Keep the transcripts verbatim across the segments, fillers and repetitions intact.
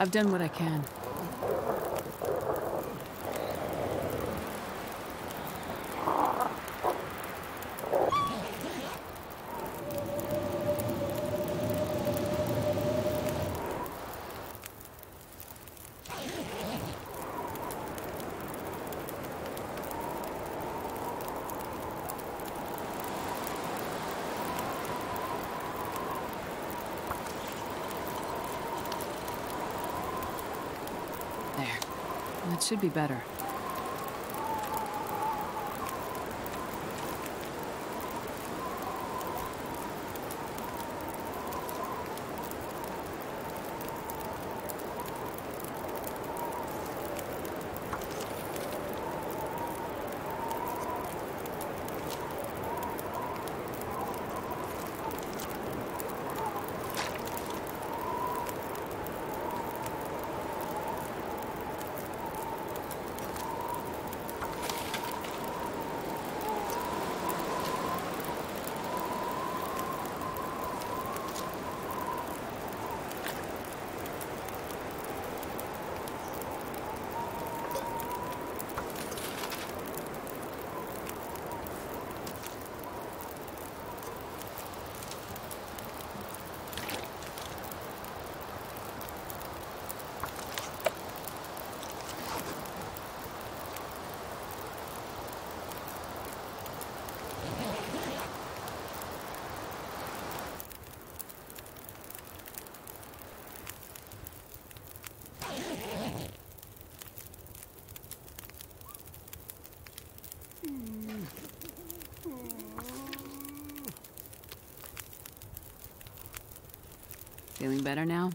I've done what I can. It should be better. Feeling better now?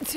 It's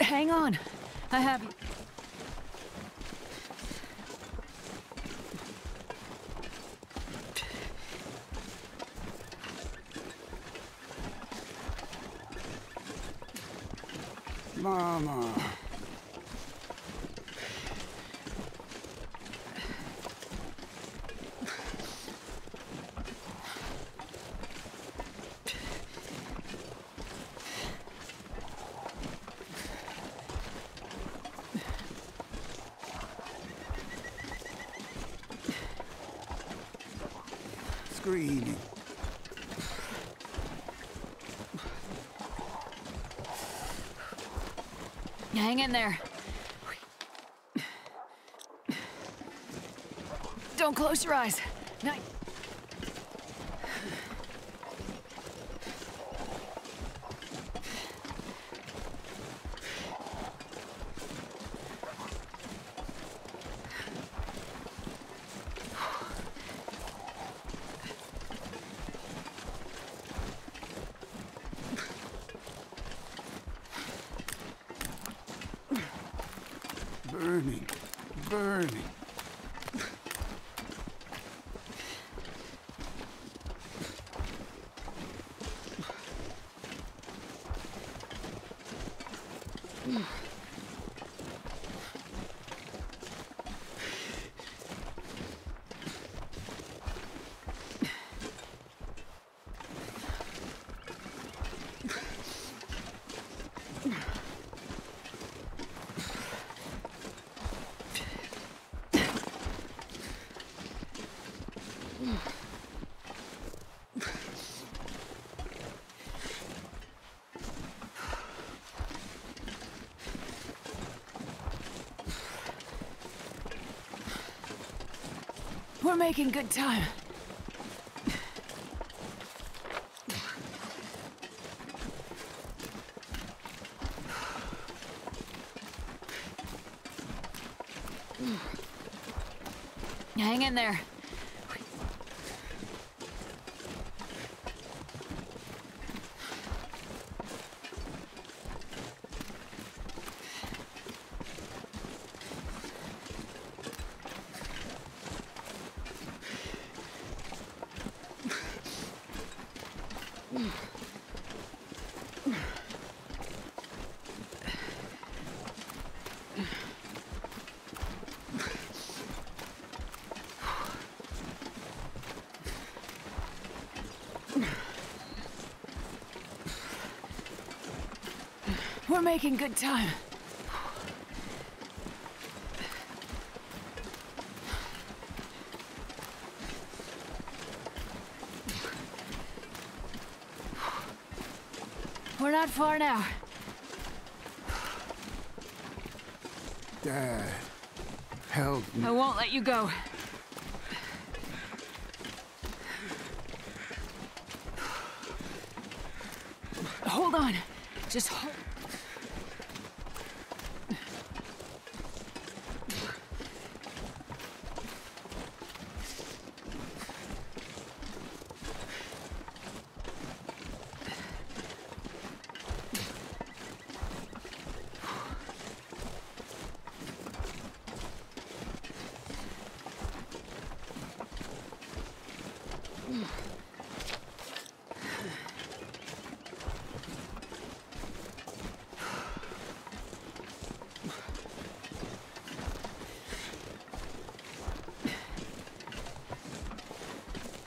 Hang on, I have you. Mama. Screaming. Hang in there. Don't close your eyes. Night. Burning, burning. We're making good time. Hang in there. We're making good time. We're not far now. Dad, help me. I won't let you go. Hold on. Just hold.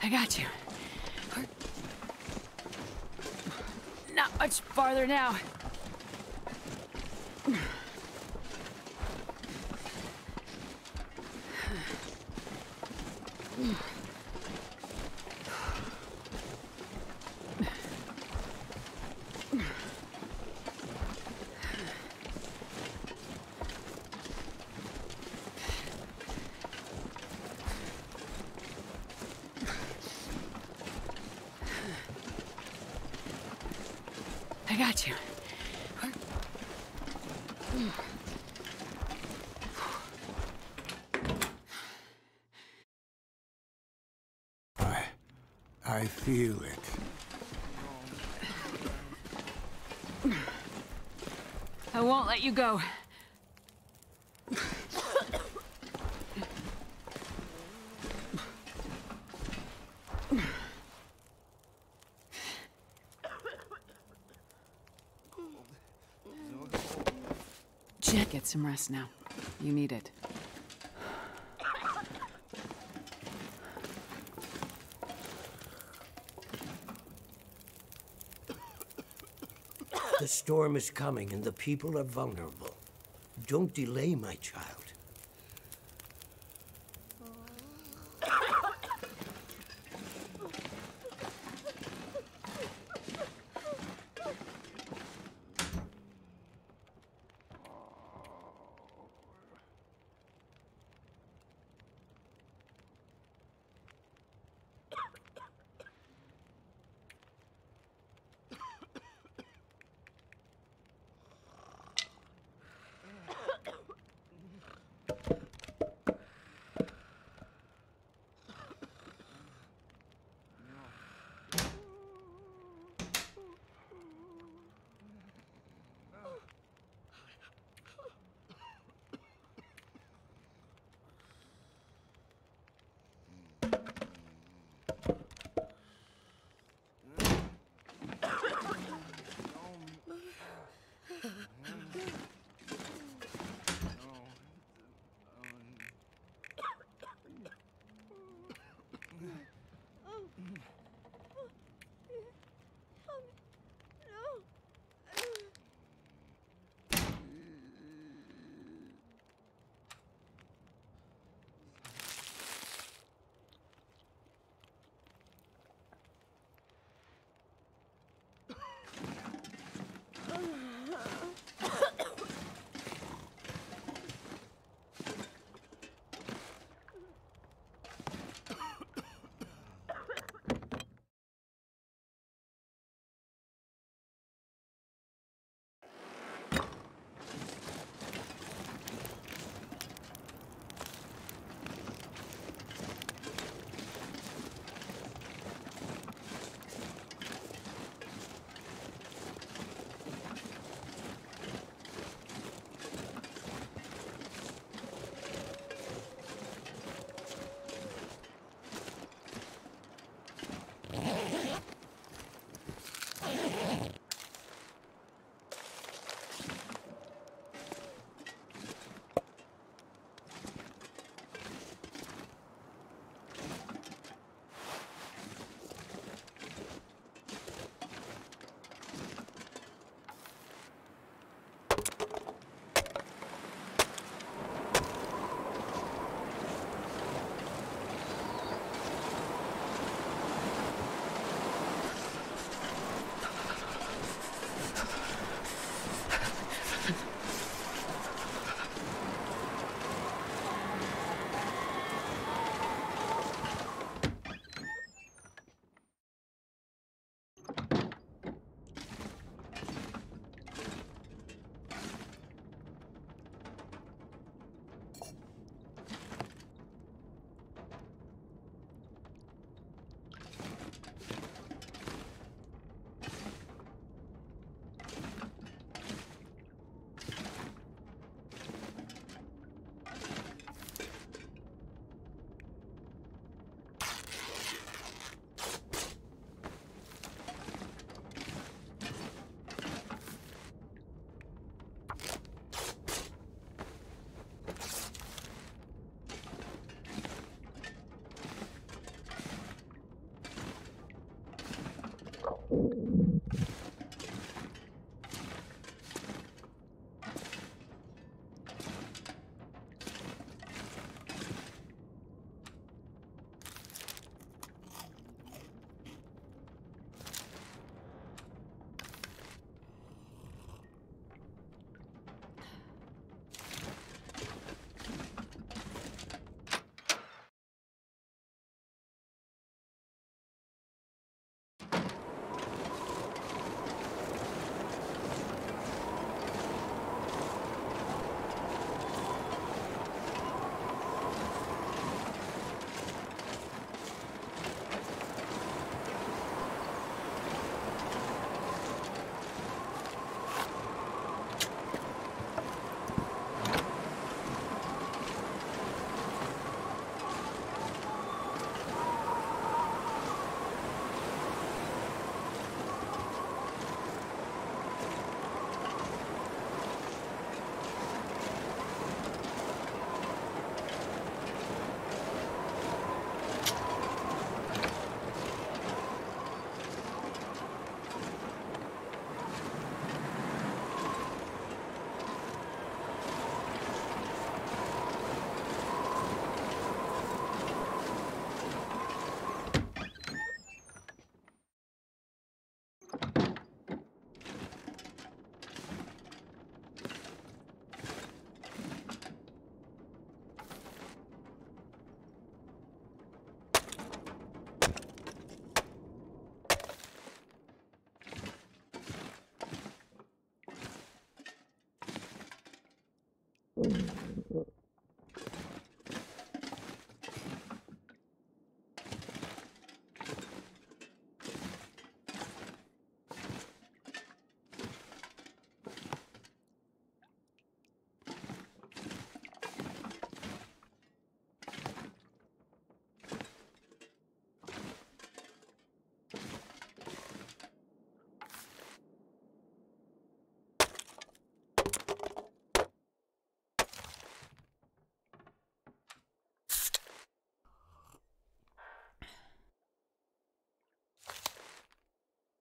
I got you. Not much farther now. I got you. I... I feel it. I won't let you go. Get some rest now. You need it. The storm is coming and the people are vulnerable. Don't delay, my child.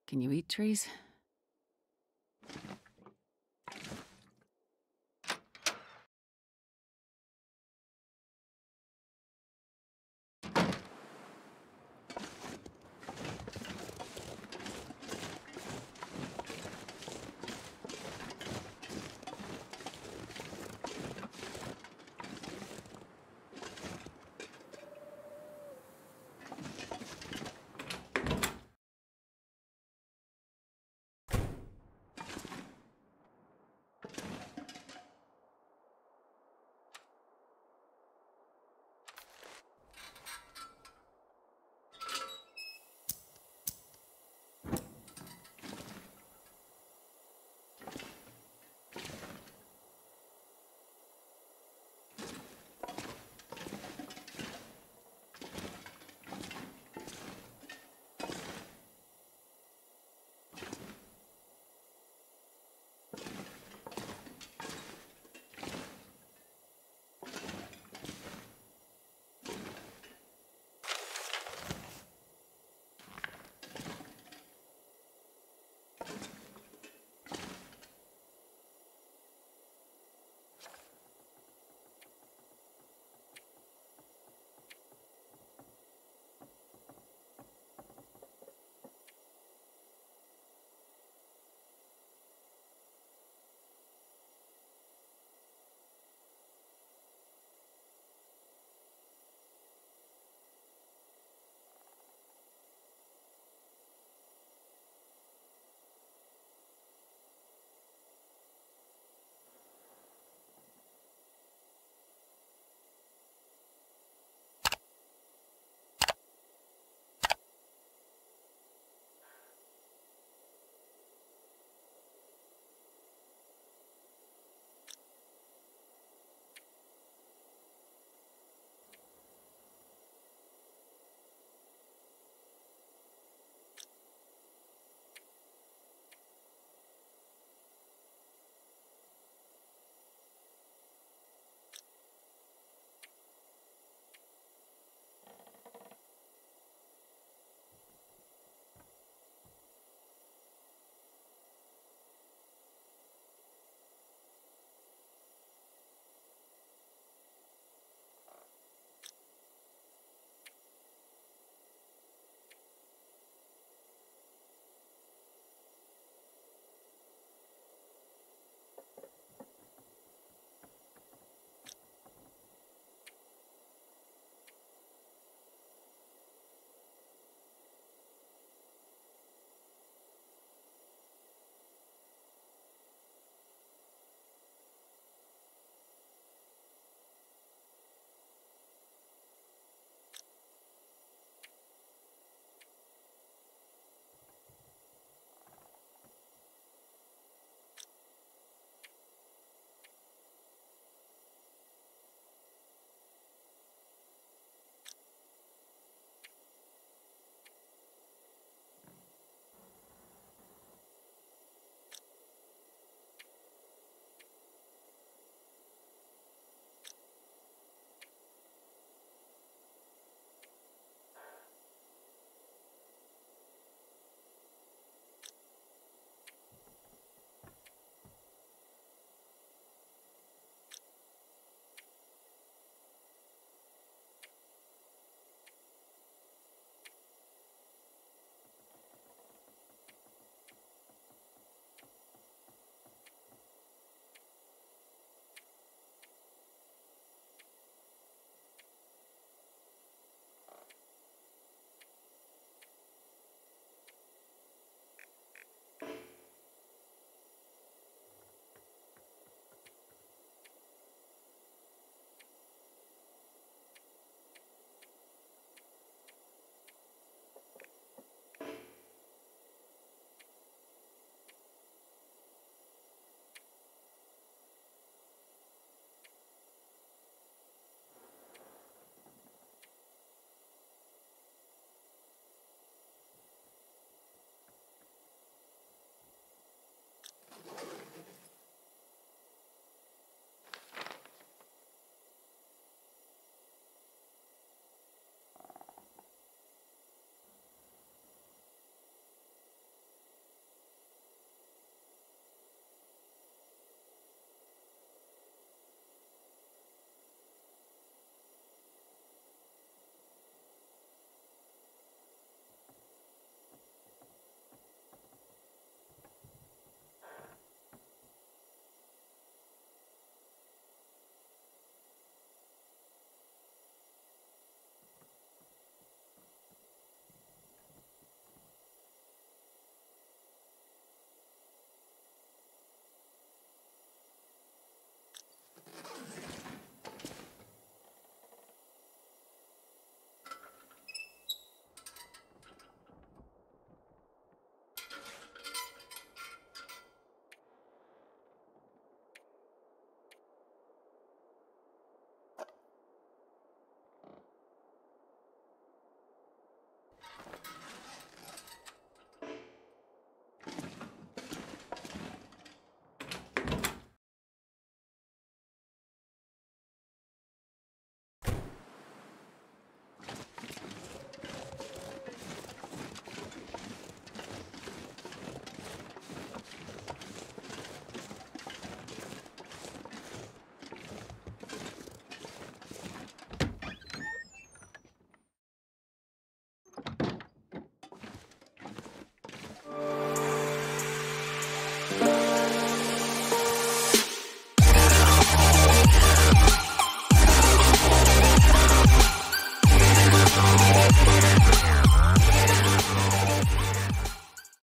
Can you eat trees?